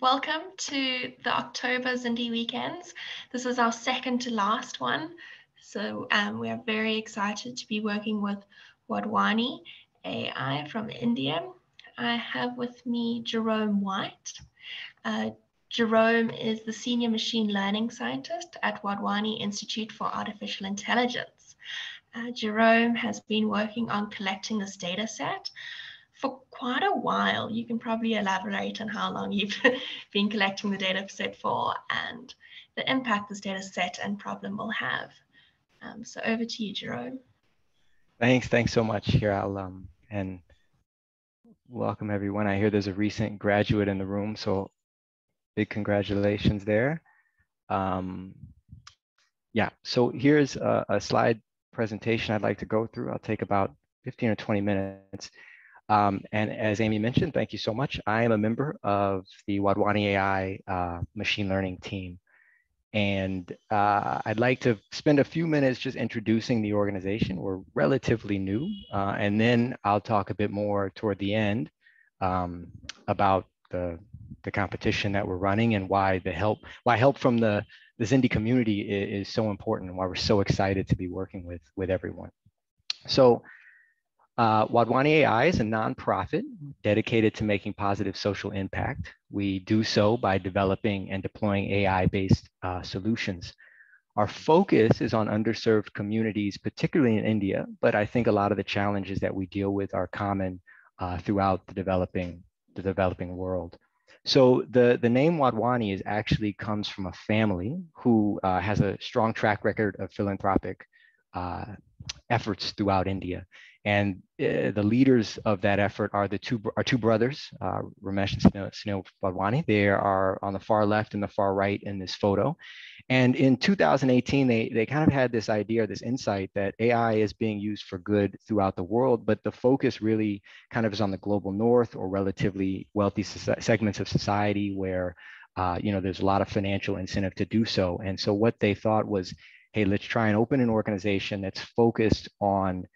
Welcome to the October Zindi Weekends. This is our second to last one. So we are very excited to be working with Wadhwani AI from India. I have with me Jerome White. Jerome is the Senior Machine Learning Scientist at Wadhwani Institute for Artificial Intelligence. Jerome has been working on collecting this data set for quite a while. You can probably elaborate on how long you've been collecting the data set for and the impact this data set and problem will have. So over to you, Jerome. Thanks so much, Hiral, and welcome everyone. I hear there's a recent graduate in the room, so big congratulations there. So here's a slide presentation I'd like to go through. I'll take about 15 or 20 minutes. And as Amy mentioned, thank you so much. I am a member of the Wadhwani AI machine learning team. And I'd like to spend a few minutes just introducing the organization. We're relatively new. And then I'll talk a bit more toward the end about the competition that we're running and why the help from the Zindi community is so important and why we're so excited to be working with everyone. So, Wadhwani AI is a nonprofit dedicated to making positive social impact. We do so by developing and deploying AI-based solutions. Our focus is on underserved communities, particularly in India, but I think a lot of the challenges that we deal with are common throughout the developing world. So the name Wadhwani is actually comes from a family who has a strong track record of philanthropic efforts throughout India. And the leaders of that effort are our two brothers, Ramesh and Sunil Wadhwani. They are on the far left and the far right in this photo. And in 2018, they kind of had this idea, this insight that AI is being used for good throughout the world, but the focus really kind of is on the global north or relatively wealthy segments of society where there's a lot of financial incentive to do so. And so what they thought was, hey, let's try and open an organization that's focused on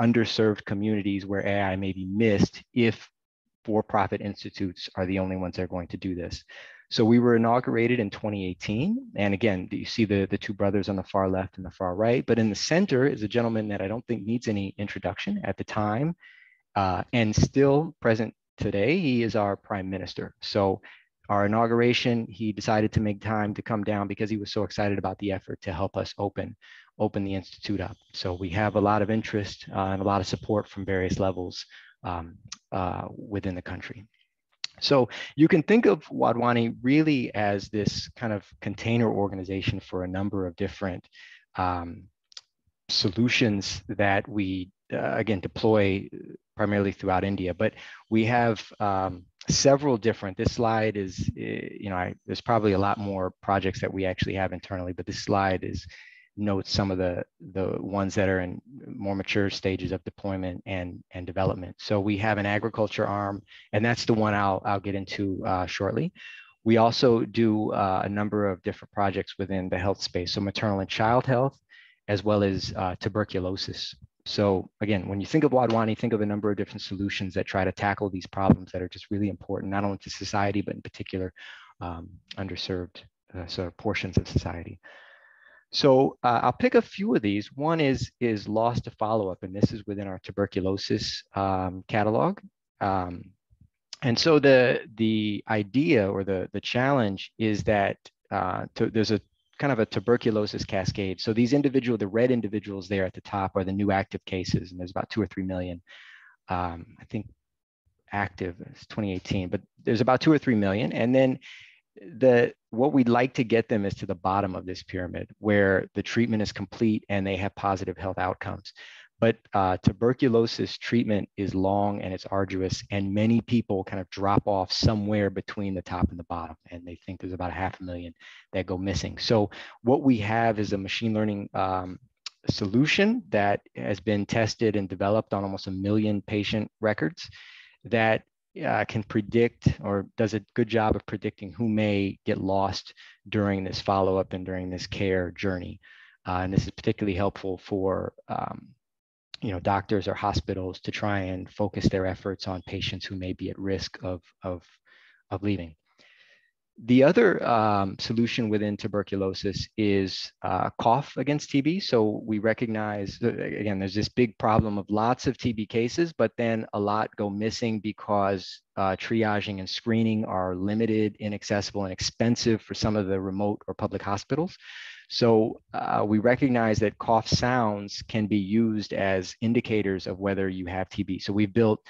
underserved communities where AI may be missed if for-profit institutes are the only ones that are going to do this. So we were inaugurated in 2018. And again, you see the two brothers on the far left and the far right, but in the center is a gentleman that I don't think needs any introduction at the time and still present today. He is our prime minister. So our inauguration, he decided to make time to come down because he was so excited about the effort to help us open the Institute up. So we have a lot of interest and a lot of support from various levels within the country. So you can think of Wadhwani really as this kind of container organization for a number of different solutions that we, again, deploy primarily throughout India. But we have several different, this slide is, there's probably a lot more projects that we actually have internally, but this slide notes some of the ones that are in more mature stages of deployment and development. So we have an agriculture arm, and that's the one I'll get into shortly. We also do a number of different projects within the health space, so maternal and child health, as well as tuberculosis. So again, when you think of Wadhwani, think of a number of different solutions that try to tackle these problems that are just really important, not only to society, but in particular, underserved sort of portions of society. So I'll pick a few of these. One is loss to follow-up, and this is within our tuberculosis catalog. And so the idea or the challenge is that there's a kind of a tuberculosis cascade. So these the red individuals there at the top are the new active cases, and there's about 2 or 3 million, I think active, it's 2018, but there's about 2 or 3 million. And then what we'd like to get them is to the bottom of this pyramid where the treatment is complete and they have positive health outcomes. But tuberculosis treatment is long and it's arduous, and many people kind of drop off somewhere between the top and the bottom, and they think there's about 500,000 that go missing. So what we have is a machine learning solution that has been tested and developed on almost 1 million patient records that can predict or does a good job of predicting who may get lost during this follow-up and during this care journey. And this is particularly helpful for doctors or hospitals to try and focus their efforts on patients who may be at risk of of leaving. The other solution within tuberculosis is cough against TB. So we recognize, again, there's this big problem of lots of TB cases, but then a lot go missing because triaging and screening are limited, inaccessible, and expensive for some of the remote or public hospitals. So we recognize that cough sounds can be used as indicators of whether you have TB. So we've built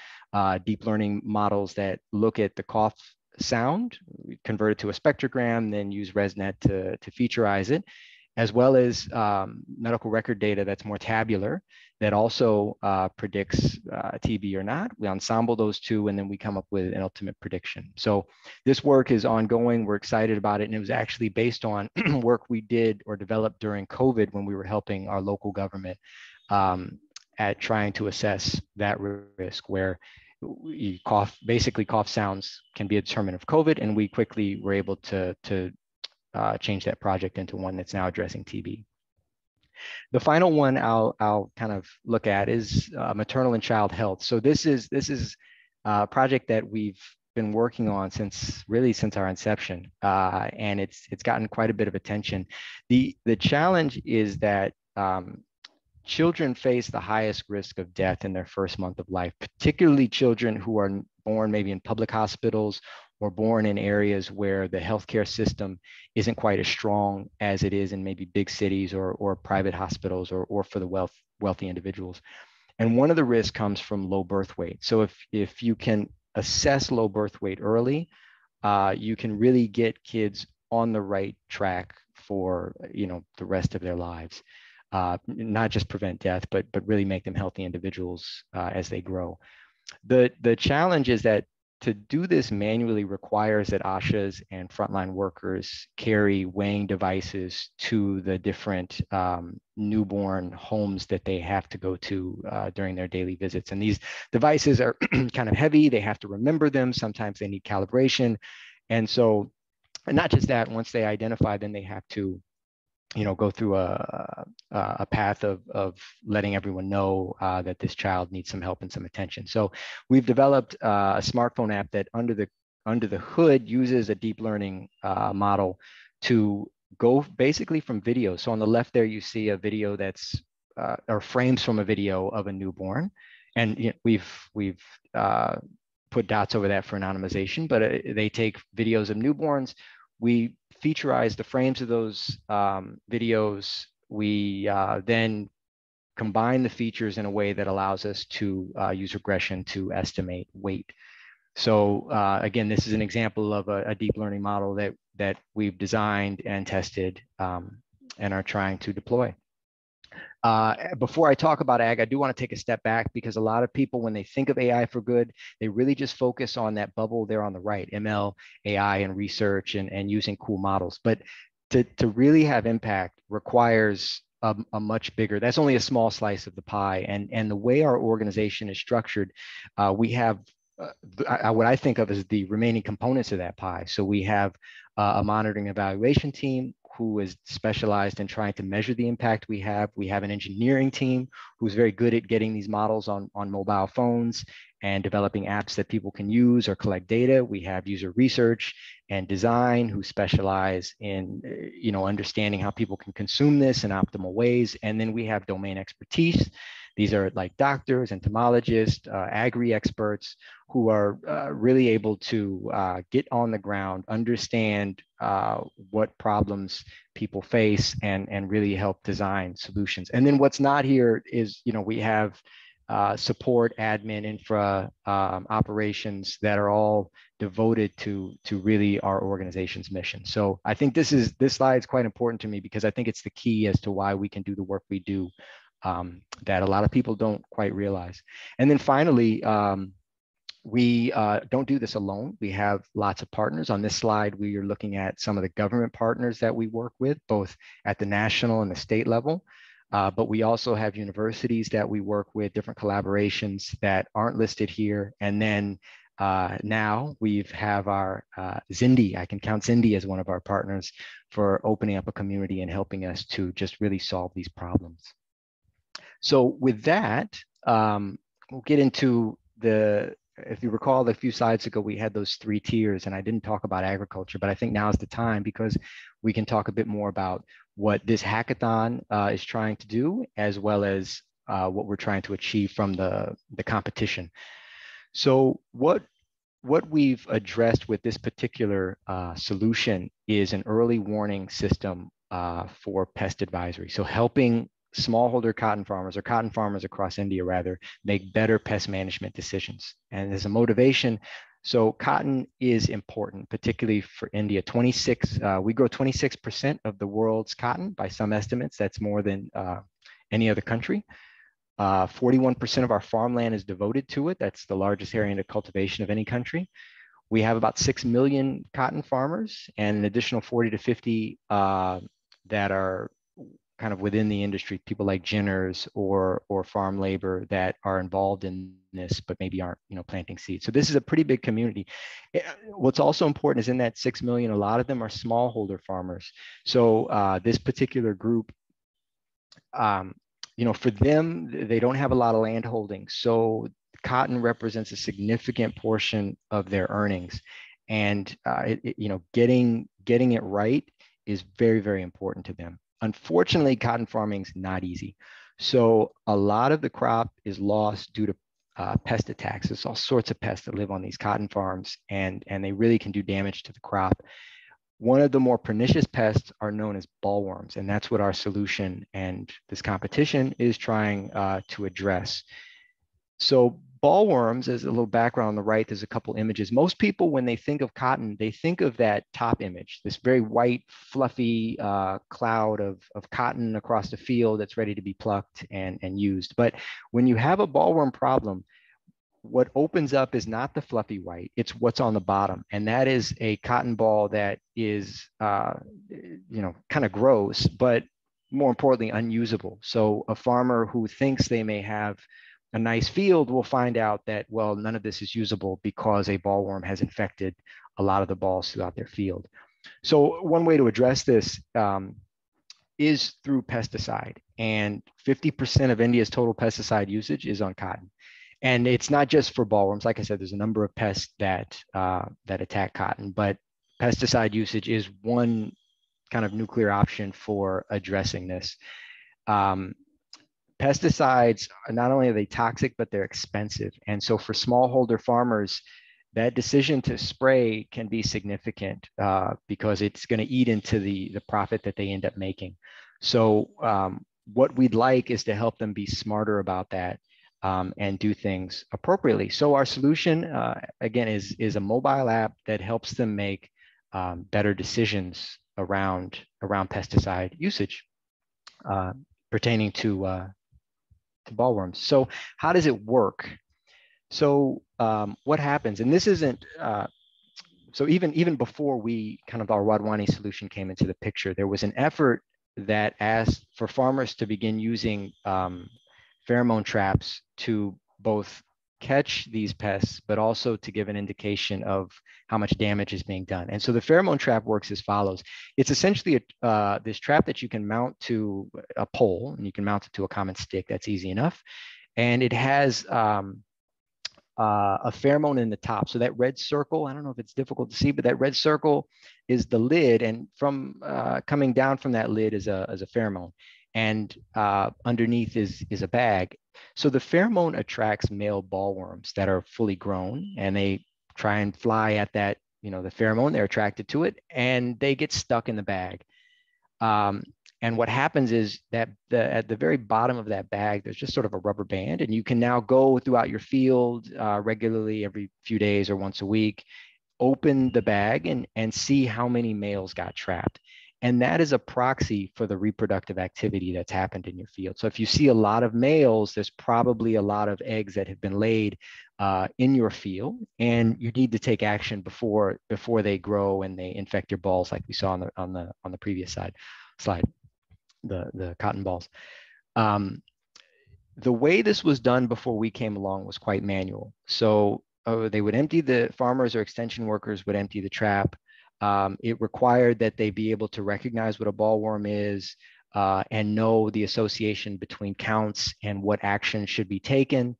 deep learning models that look at the cough sound, convert it to a spectrogram, then use ResNet to featurize it, as well as medical record data that's more tabular that also predicts TB or not. We ensemble those two, and then we come up with an ultimate prediction. So this work is ongoing. We're excited about it. And it was actually based on work we did or developed during COVID when we were helping our local government at trying to assess that risk, where cough sounds can be a determinant of COVID, and we quickly were able to change that project into one that's now addressing TB. The final one I'll kind of look at is maternal and child health. So this is a project that we've been working on since our inception, and it's gotten quite a bit of attention. The challenge is that children face the highest risk of death in their first month of life, particularly children who are born maybe in public hospitals or born in areas where the healthcare system isn't quite as strong as it is in maybe big cities or private hospitals or for the wealthy individuals. And one of the risks comes from low birth weight. So if you can assess low birth weight early, you can really get kids on the right track for the rest of their lives. Not just prevent death, but really make them healthy individuals as they grow. The challenge is that to do this manually requires that ASHAs and frontline workers carry weighing devices to the different newborn homes that they have to go to during their daily visits. And these devices are kind of heavy. They have to remember them. Sometimes they need calibration. And so, and not just that, once they identify, then they have to go through a path of letting everyone know that this child needs some help and some attention. So we've developed a smartphone app that under the hood uses a deep learning model to go basically from video. So on the left there, you see a video that's, or frames from a video of a newborn. And we've put dots over that for anonymization, but they take videos of newborns. We featurize the frames of those videos. We then combine the features in a way that allows us to use regression to estimate weight. So again, this is an example of a deep learning model that we've designed and tested and are trying to deploy. Before I talk about ag, I do want to take a step back because a lot of people, when they think of AI for good, they really just focus on that bubble there on the right, ML, AI, and research, and using cool models. But to really have impact requires a much bigger, that's only a small slice of the pie. And the way our organization is structured, we have what I think of as the remaining components of that pie. So we have a monitoring evaluation team who is specialized in trying to measure the impact we have. We have an engineering team who's very good at getting these models on mobile phones and developing apps that people can use or collect data. We have user research and design who specialize in understanding how people can consume this in optimal ways. And then we have domain expertise. These are like doctors, entomologists, agri experts who are really able to get on the ground, understand what problems people face, and really help design solutions. And then what's not here is, we have support, admin, infra, operations that are all devoted to really our organization's mission. So I think this slide is quite important to me because I think it's the key as to why we can do the work we do. That a lot of people don't quite realize. And then finally, we don't do this alone. We have lots of partners. On this slide, we are looking at some of the government partners that we work with, both at the national and the state level. But we also have universities that we work with, different collaborations that aren't listed here. And then now we have our Zindi, I can count Zindi as one of our partners for opening up a community and helping us to just really solve these problems. So with that, we'll get into the if you recall, a few slides ago, we had those three tiers, and I didn't talk about agriculture, but I think now is the time because we can talk a bit more about what this hackathon is trying to do, as well as what we're trying to achieve from the competition. So what we've addressed with this particular solution is an early warning system for pest advisory. So helping smallholder cotton farmers, or cotton farmers across India rather, make better pest management decisions. And as a motivation, so cotton is important, particularly for India. We grow 26% of the world's cotton by some estimates. That's more than any other country. 41% of our farmland is devoted to it. That's the largest area under cultivation of any country. We have about 6 million cotton farmers and an additional 40 to 50 that are kind of within the industry, people like ginners or farm labor that are involved in this, but maybe aren't, you know, planting seeds. So this is a pretty big community. What's also important is in that 6 million, a lot of them are smallholder farmers. So this particular group, you know, for them, they don't have a lot of land holdings. So cotton represents a significant portion of their earnings. And, you know, getting it right is very, very important to them. Unfortunately, cotton farming is not easy. So a lot of the crop is lost due to pest attacks. There's all sorts of pests that live on these cotton farms, and they really can do damage to the crop. One of the more pernicious pests are known as bollworms, and that's what our solution and this competition is trying to address. So bollworms, as a little background on the right, there's a couple images. Most people, when they think of cotton, they think of that top image, this very white, fluffy cloud of cotton across the field that's ready to be plucked and used. But when you have a bollworm problem, what opens up is not the fluffy white, it's what's on the bottom. And that is a cotton ball that is, you know, kind of gross, but more importantly, unusable. So a farmer who thinks they may have a nice field will find out that, well, none of this is usable because a bollworm has infected a lot of the balls throughout their field. So one way to address this is through pesticide. And 50% of India's total pesticide usage is on cotton. And it's not just for bollworms. Like I said, there's a number of pests that that attack cotton, but pesticide usage is one kind of nuclear option for addressing this. Pesticides, not only are they toxic, but they're expensive. And so for smallholder farmers, that decision to spray can be significant because it's going to eat into the profit that they end up making. So what we'd like is to help them be smarter about that. And do things appropriately. So our solution, again, is a mobile app that helps them make better decisions around pesticide usage pertaining to bollworms. So how does it work? So what happens? And this isn't, so even before we kind of our Wadhwani solution came into the picture, there was an effort that asked for farmers to begin using pheromone traps to both catch these pests, but also to give an indication of how much damage is being done. And so the pheromone trap works as follows. It's essentially this trap that you can mount to a pole, and you can mount it to a common stick. That's easy enough. And it has a pheromone in the top. So that red circle, I don't know if it's difficult to see, but that red circle is the lid. And from coming down from that lid is a pheromone. And underneath is a bag. So the pheromone attracts male bollworms that are fully grown, and they try and fly at that, you know, the pheromone, they're attracted to it, and they get stuck in the bag. And what happens is that at the very bottom of that bag, there's just sort of a rubber band, and you can now go throughout your field regularly every few days or once a week, open the bag and see how many males got trapped. And that is a proxy for the reproductive activity that's happened in your field. So if you see a lot of males, there's probably a lot of eggs that have been laid in your field, and you need to take action before they grow and they infect your balls, like we saw on the previous slide, the cotton balls. The way this was done before we came along was quite manual. So they would empty the farmers or extension workers would empty the trap. It required that they be able to recognize what a bollworm is and know the association between counts and what action should be taken.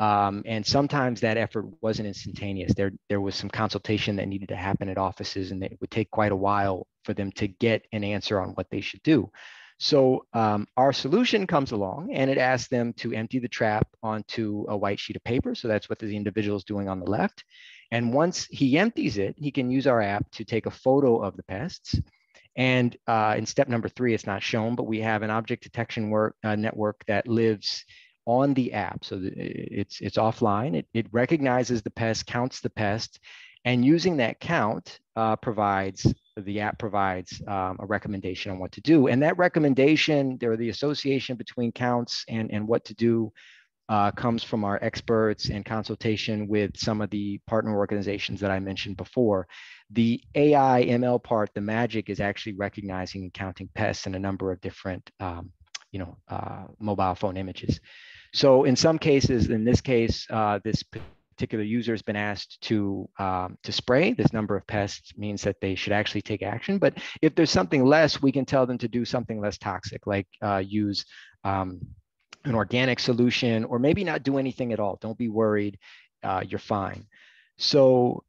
And sometimes that effort wasn't instantaneous. There was some consultation that needed to happen at offices, and it would take quite a while for them to get an answer on what they should do. So our solution comes along and it asks them to empty the trap onto a white sheet of paper. So that's what the individual is doing on the left. And once he empties it, he can use our app to take a photo of the pests. And in step number 3, it's not shown, but we have an object detection network that lives on the app. So it's offline. It recognizes the pest, counts the pest, and using that count the app provides a recommendation on what to do. And that recommendation, the association between counts and what to do comes from our experts and consultation with some of the partner organizations that I mentioned before. The AI ML part, the magic, is actually recognizing and counting pests in a number of different mobile phone images. So in some cases, in this case, this particular user has been asked to spray. This number of pests means that they should actually take action. But if there's something less, we can tell them to do something less toxic, like use an organic solution, or maybe not do anything at all. Don't be worried, you're fine. So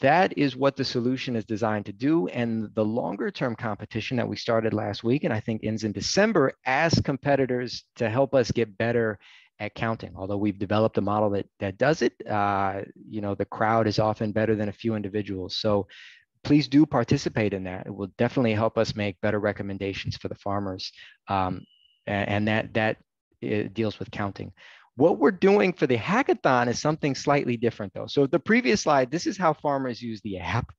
that is what the solution is designed to do. And the longer term competition that we started last week, and I think ends in December, asks competitors to help us get better at counting. Although we've developed a model that does it, the crowd is often better than a few individuals. So please do participate in that. It will definitely help us make better recommendations for the farmers. And that deals with counting. What we're doing for the hackathon is something slightly different though. So the previous slide, this is how farmers use the app,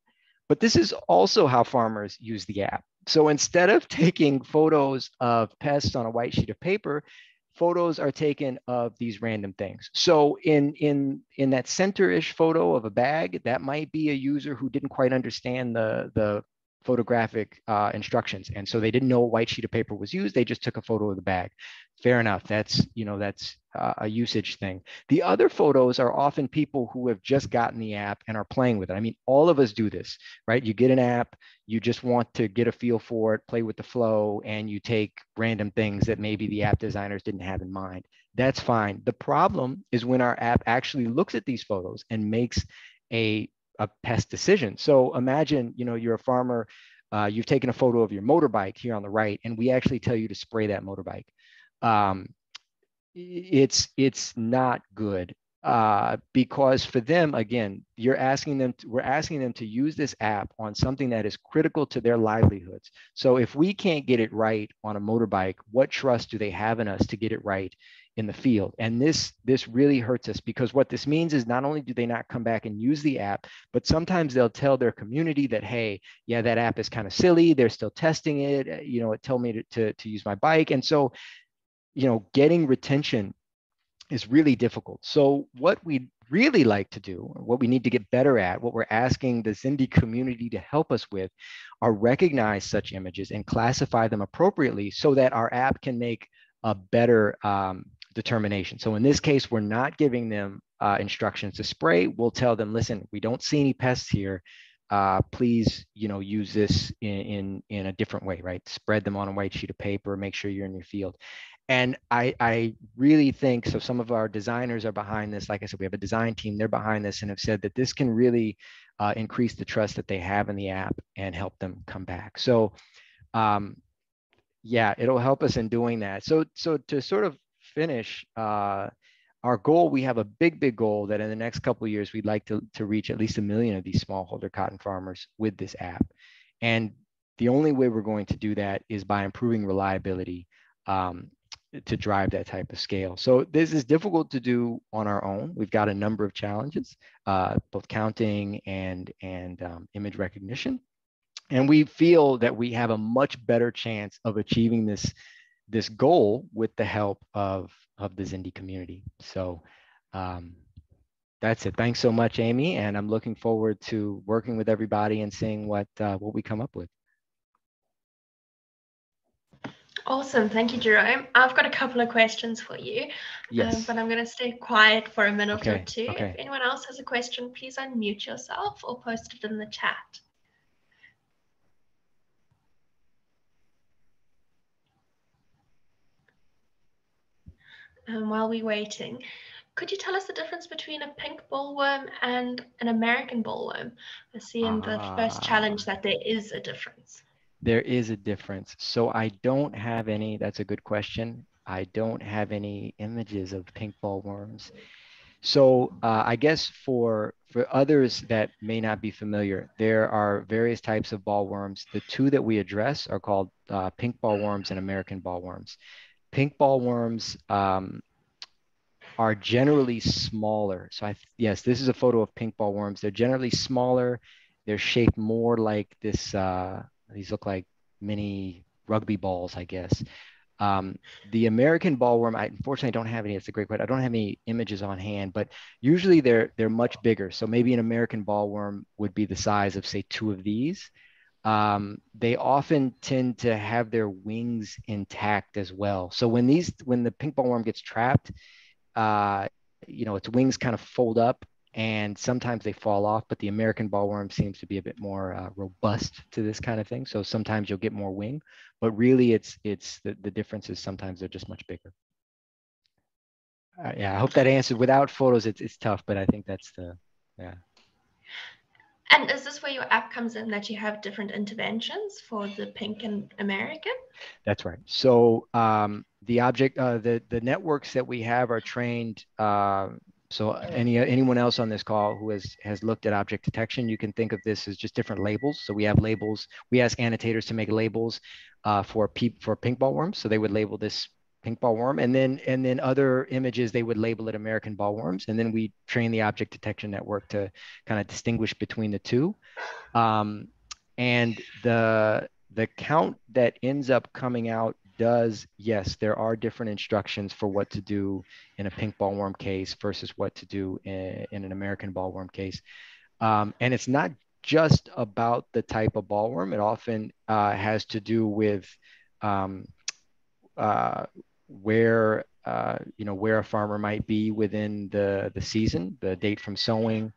but this is also how farmers use the app. So instead of taking photos of pests on a white sheet of paper, photos are taken of these random things. So in that center-ish photo of a bag, that might be a user who didn't quite understand the photographic instructions. And so they didn't know a white sheet of paper was used. They just took a photo of the bag. Fair enough. That's a usage thing. The other photos are often people who have just gotten the app and are playing with it. I mean, all of us do this, right? You get an app, you just want to get a feel for it, play with the flow, and you take random things that maybe the app designers didn't have in mind. That's fine. The problem is when our app actually looks at these photos and makes a pest decision. So imagine, you're a farmer, you've taken a photo of your motorbike here on the right, and we actually tell you to spray that motorbike. It's not good because for them, again, we're asking them to use this app on something that is critical to their livelihoods. So if we can't get it right on a motorbike, what trust do they have in us to get it right in the field? And this really hurts us, because what this means is not only do they not come back and use the app, but sometimes they'll tell their community that, hey, yeah, that app is kind of silly. They're still testing it. It told me to use my bike. And so, getting retention is really difficult. So what we'd really like to do, or what we need to get better at, what we're asking the Zindi community to help us with, are recognize such images and classify them appropriately so that our app can make a better determination. So in this case, we're not giving them instructions to spray. We'll tell them, listen, we don't see any pests here. Please, use this in a different way, right? Spread them on a white sheet of paper, make sure you're in your field. And I really think, so some of our designers are behind this. Like I said, we have a design team, they're behind this and have said that this can really increase the trust that they have in the app and help them come back. So yeah, it'll help us in doing that. So to sort of finish, our goal, we have a big goal that in the next couple of years, we'd like to reach at least 1 million of these smallholder cotton farmers with this app. And the only way we're going to do that is by improving reliability to drive that type of scale. So this is difficult to do on our own. We've got a number of challenges, both counting and image recognition. And we feel that we have a much better chance of achieving this goal with the help of the Zindi community. So that's it. Thanks so much, Amy. And I'm looking forward to working with everybody and seeing what we come up with. Awesome. Thank you, Jerome. I've got a couple of questions for you, yes. But I'm going to stay quiet for a minute or two. Okay. If anyone else has a question, please unmute yourself or post it in the chat. while we're waiting, could you tell us the difference between a pink bollworm and an American bollworm? I see in the first challenge that there is a difference. There is a difference. So I don't have any, that's a good question. I don't have any images of pink bollworms. So I guess for others that may not be familiar, there are various types of bollworms. The two that we address are called pink bollworms and American bollworms. Pink bollworms are generally smaller. So yes, this is a photo of pink bollworms. They're generally smaller. They're shaped more like this. These look like mini rugby balls, I guess. The American bollworm, I unfortunately don't have any, it's a great question. I don't have any images on hand, but usually they're much bigger. So maybe an American bollworm would be the size of, say, two of these. They often tend to have their wings intact as well. So when the pink bollworm gets trapped, you know, its wings kind of fold up and sometimes they fall off, but the American bollworm seems to be a bit more robust to this kind of thing. So sometimes you'll get more wing, but really it's the difference is sometimes they're just much bigger. Yeah, I hope that answered. Without photos, it's tough, but I think that's the, yeah. And is this where your app comes in, that you have different interventions for the pink and American? That's right. So the object, the networks that we have are trained, so anyone else on this call who has looked at object detection, you can think of this as just different labels. So we have labels. We ask annotators to make labels for pink bollworms. So they would label this pink bollworm, and then other images they would label it American bollworms. And then we train the object detection network to kind of distinguish between the two. And the count that ends up coming out does, yes, there are different instructions for what to do in a pink bollworm case versus what to do in an American bollworm case. And it's not just about the type of bollworm. It often has to do with where a farmer might be within the season, the date from sowing.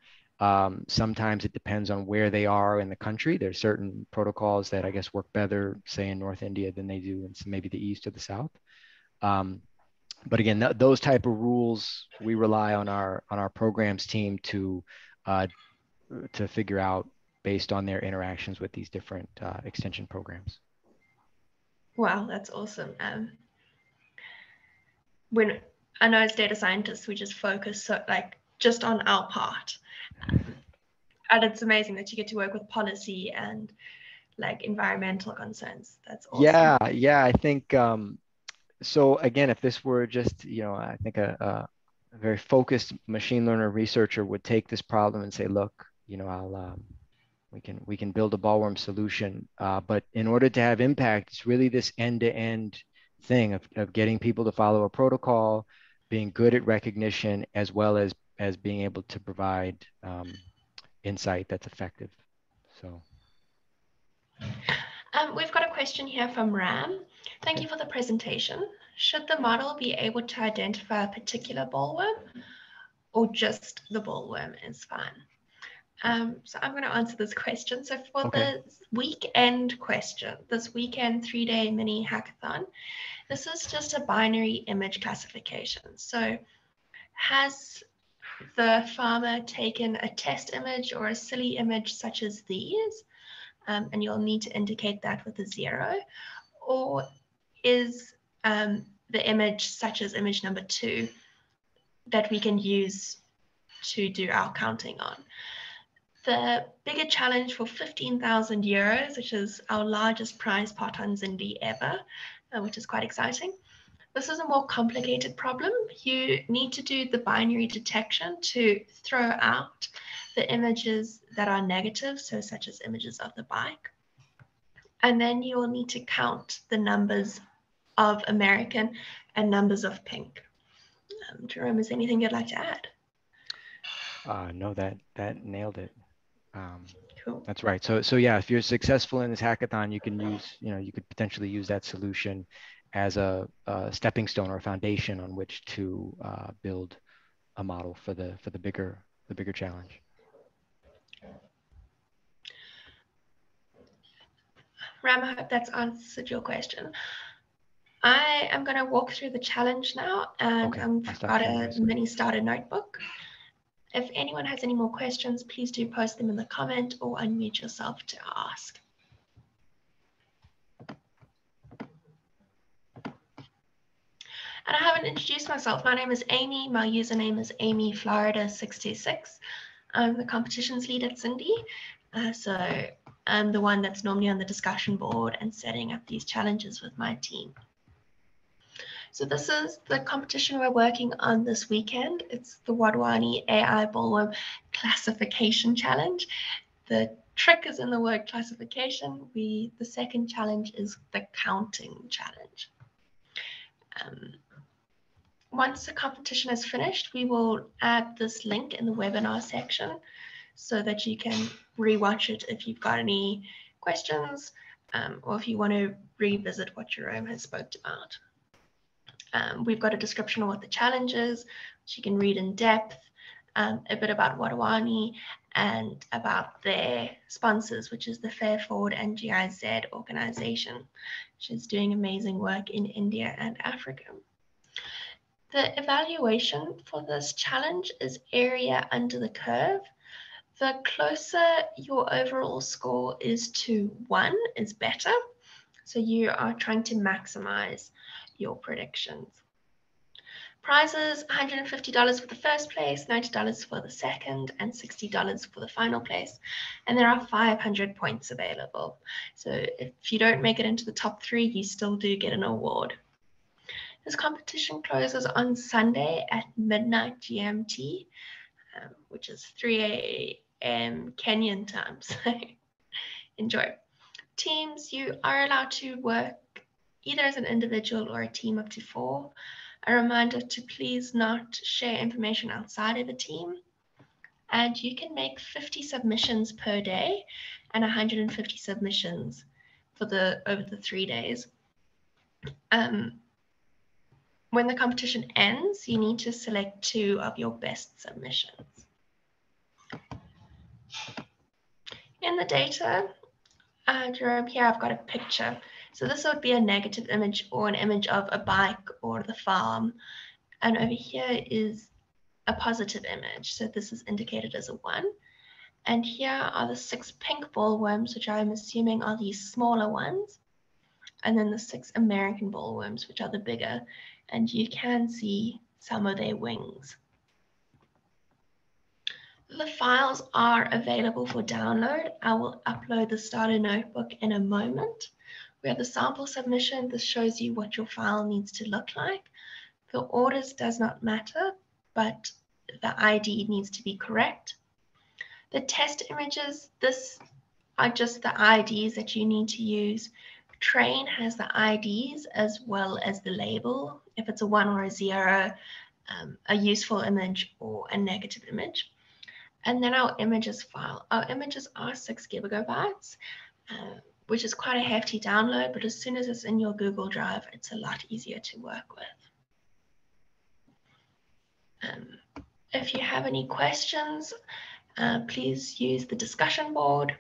Sometimes it depends on where they are in the country. There are certain protocols that I guess work better, say in North India, than they do in maybe the east or the south. But again, those type of rules we rely on our programs team to figure out based on their interactions with these different extension programs. Wow, that's awesome. When I know as data scientists, we just focus just on our part. And it's amazing that you get to work with policy and environmental concerns. That's awesome. Yeah. I think so. Again, if this were just, you know, I think a very focused machine learner researcher would take this problem and say, look, you know, we can build a bollworm solution. But in order to have impact, it's really this end-to-end thing of getting people to follow a protocol, being good at recognition, as well as being able to provide insight that's effective. So we've got a question here from Ram. Thank you for the presentation. Should the model be able to identify a particular bollworm, or just the bollworm is fine? So I'm going to answer this question. So for this weekend question, this weekend 3-day mini hackathon, this is just a binary image classification. So has the farmer taken a test image or a silly image such as these, and you'll need to indicate that with a 0, or is the image such as image number 2 that we can use to do our counting on? The bigger challenge for 15,000 euros, which is our largest prize pot on Zindi ever, which is quite exciting. This is a more complicated problem. You need to do the binary detection to throw out the images that are negative, so such as images of the bike. And then you will need to count the numbers of American and numbers of pink. Jerome, is there anything you'd like to add? No, that nailed it. Cool. That's right. So yeah, if you're successful in this hackathon, you can use, you know, you could potentially use that solution as a stepping stone or a foundation on which to build a model for the bigger challenge. Ram, I hope that's answered your question. I am going to walk through the challenge now, and I've got a mini starter notebook. If anyone has any more questions, please do post them in the comment or unmute yourself to ask. And I haven't introduced myself. My name is Amy. My username is Amy Florida 626. I'm the competitions lead at Zindi. So I'm the one that's normally on the discussion board and setting up these challenges with my team. So this is the competition we're working on this weekend. It's the Wadhwani AI bollworm classification challenge. The trick is in the word classification. The second challenge is the counting challenge. Once the competition is finished, we will add this link in the webinar section so that you can rewatch it if you've got any questions, or if you want to revisit what Jerome has spoken about. We've got a description of what the challenge is, which you can read in depth, a bit about Wadhwani and about their sponsors, which is the Fair Forward and GIZ organization, which is doing amazing work in India and Africa. The evaluation for this challenge is area under the curve. The closer your overall score is to 1 is better. So you are trying to maximize your predictions. Prizes, $150 for the first place, $90 for the second, and $60 for the final place. And there are 500 points available. So if you don't make it into the top 3, you still do get an award. This competition closes on Sunday at midnight GMT, which is 3 a.m. Kenyan time, so enjoy. Teams, you are allowed to work either as an individual or a team up to 4. A reminder to please not share information outside of the team. And you can make 50 submissions per day and 150 submissions for over the 3 days. When the competition ends, you need to select 2 of your best submissions. In the data, Jerome, here I've got a picture. So this would be a negative image or an image of a bike or the farm. And over here is a positive image. So this is indicated as a 1. And here are the 6 pink bollworms, which I'm assuming are these smaller ones. And then the 6 American bollworms, which are the bigger. And you can see some of their wings. The files are available for download. I will upload the starter notebook in a moment. We have the sample submission. This shows you what your file needs to look like. The orders does not matter, but the ID needs to be correct. The test images, this are just the IDs that you need to use. Train has the IDs as well as the label, if it's a 1 or a 0, a useful image or a negative image. And then our images file. Our images are 6 gigabytes. Which is quite a hefty download, but as soon as it's in your Google Drive, it's a lot easier to work with. If you have any questions, please use the discussion board.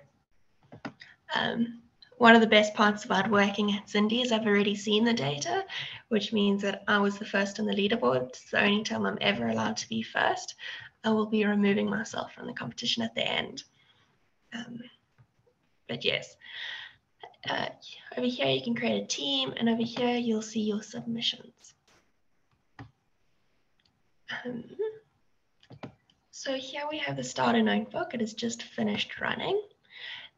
One of the best parts about working at Zindi is I've already seen the data, which means that I was the first on the leaderboard. It's the only time I'm ever allowed to be first. I will be removing myself from the competition at the end. But yes. Over here you can create a team, and over here you'll see your submissions. So here we have the starter notebook. It is just finished running.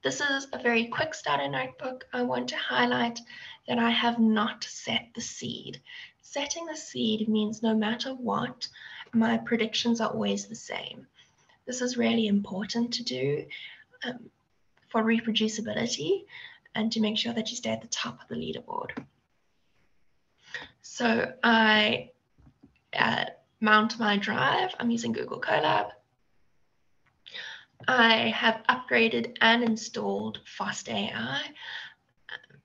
This is a very quick starter notebook. I want to highlight that I have not set the seed. Setting the seed means no matter what, my predictions are always the same. This is really important to do for reproducibility, and to make sure that you stay at the top of the leaderboard. So I mount my drive. I'm using Google Colab. I have upgraded and installed FastAI.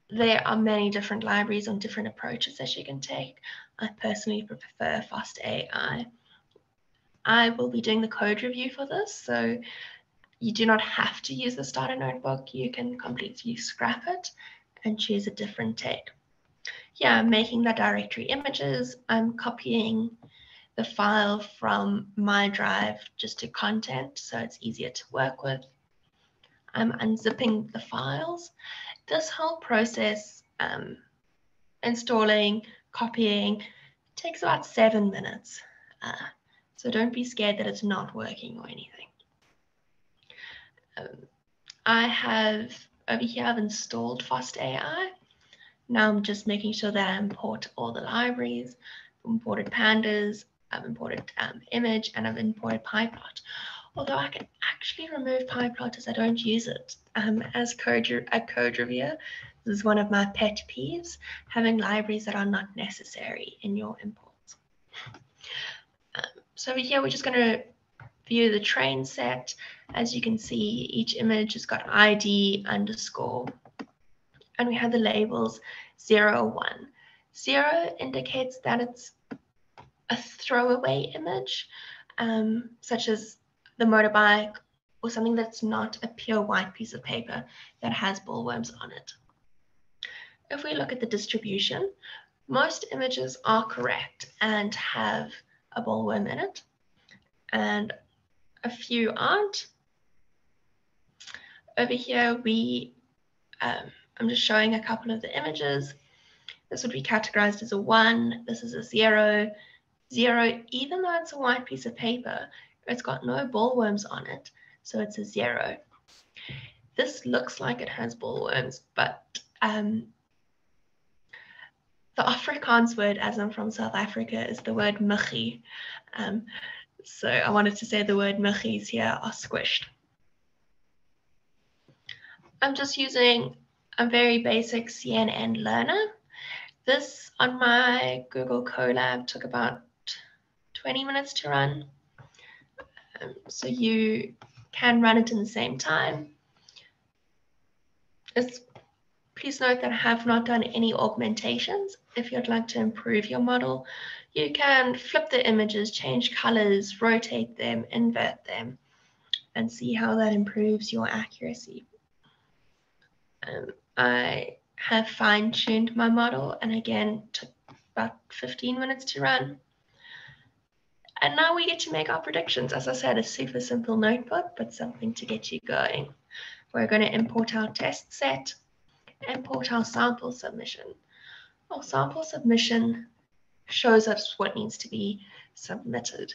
There are many different libraries on different approaches that you can take. I personally prefer FastAI. I will be doing the code review for this, so you do not have to use the starter notebook. You can completely scrap it and choose a different take. here I'm making the directory images. I'm copying the file from my drive just to content, so it's easier to work with. I'm unzipping the files. This whole process, installing, copying, takes about 7 minutes. So don't be scared that it's not working or anything. I have, over here, I've installed FastAI. Now I'm just making sure that I import all the libraries. I've imported pandas, I've imported image, and I've imported PyPlot. Although I can actually remove PyPlot as I don't use it. As a code reviewer, this is one of my pet peeves, having libraries that are not necessary in your imports. So over here, we're just going to view the train set. As you can see, each image has got ID, underscore, and we have the labels 0, 1. 0 indicates that it's a throwaway image, such as the motorbike or something that's not a pure white piece of paper that has bollworms on it. If we look at the distribution, most images are correct and have a bollworm in it, and a few aren't. Over here, I'm just showing a couple of the images. This would be categorized as a 1, this is a 0. 0, even though it's a white piece of paper, it's got no bollworms on it, so it's a 0. This looks like it has bollworms, but the Afrikaans word, as I'm from South Africa, is the word muggie. So I wanted to say the word muggies here are squished. I'm just using a very basic CNN learner. This on my Google Colab took about 20 minutes to run. So you can run it in the same time. Please note that I have not done any augmentations. If you'd like to improve your model, you can flip the images, change colors, rotate them, invert them, and see how that improves your accuracy. I have fine-tuned my model, and again, took about 15 minutes to run. And now we get to make our predictions. As I said, a super simple notebook, but something to get you going. We're going to import our test set, import our sample submission. Our sample submission shows us what needs to be submitted.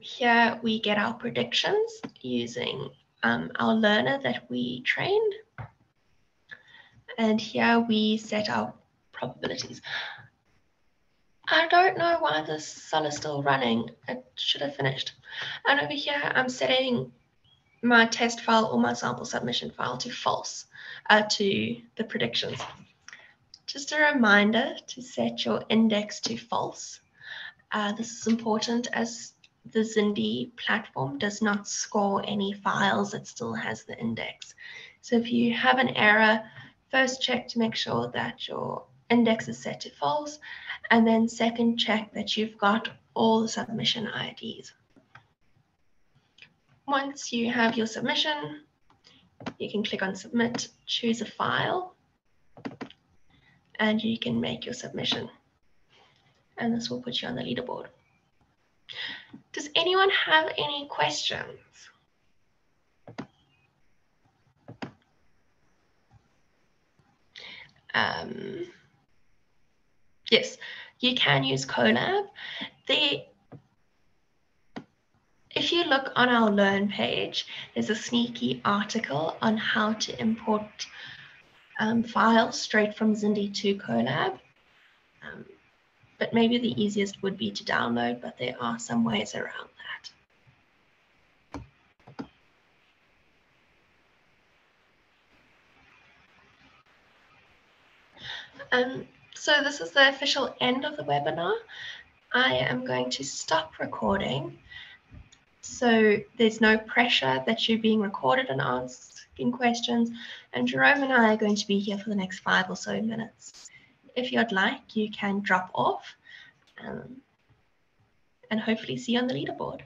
Here we get our predictions using our learner that we trained. And here we set our probabilities. I don't know why this cell is still running. It should have finished. And over here, I'm setting my test file or my sample submission file to false, to the predictions. Just a reminder to set your index to false. This is important as the Zindi platform does not score any files. It still has the index. So if you have an error, first check to make sure that your index is set to false, and then second check that you've got all the submission IDs. Once you have your submission, you can click on submit, choose a file, and you can make your submission. And this will put you on the leaderboard. Does anyone have any questions? Yes, you can use Colab. If you look on our Learn page, there's a sneaky article on how to import files straight from Zindi to Colab. But maybe the easiest would be to download, but there are some ways around that. So this is the official end of the webinar. I am going to stop recording. So there's no pressure that you're being recorded and asking questions. And Jerome and I are going to be here for the next 5 or so minutes. If you'd like, you can drop off and hopefully see you on the leaderboard.